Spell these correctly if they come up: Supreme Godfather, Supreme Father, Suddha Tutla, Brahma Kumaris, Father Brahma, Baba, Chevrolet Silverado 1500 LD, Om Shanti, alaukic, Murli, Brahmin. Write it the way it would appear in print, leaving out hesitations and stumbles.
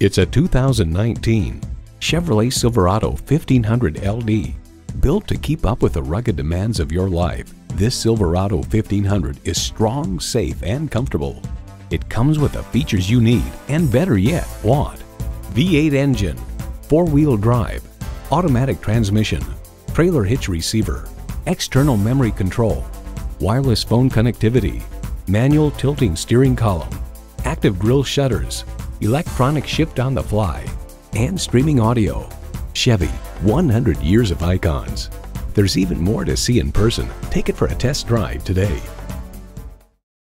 It's a 2019 Chevrolet Silverado 1500 LD. Built to keep up with the rugged demands of your life, this Silverado 1500 is strong, safe, and comfortable. It comes with the features you need and, better yet, want: V8 engine, four-wheel drive, automatic transmission, trailer hitch receiver, external memory control, wireless phone connectivity, manual tilting steering column, active grille shutters, electronic shift on the fly, and streaming audio. Chevy, 100 years of icons. There's even more to see in person. Take it for a test drive today.